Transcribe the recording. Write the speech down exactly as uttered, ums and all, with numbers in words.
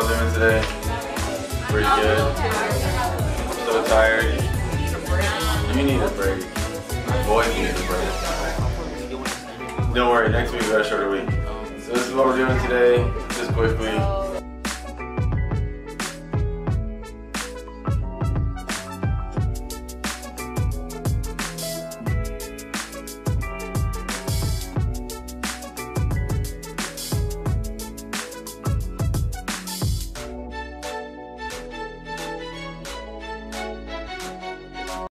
y'all doing today? Pretty good. I'm so tired. You need a break. My boys need a break. Don't worry, next week is our shorter week. So this is what we're doing today, just quickly.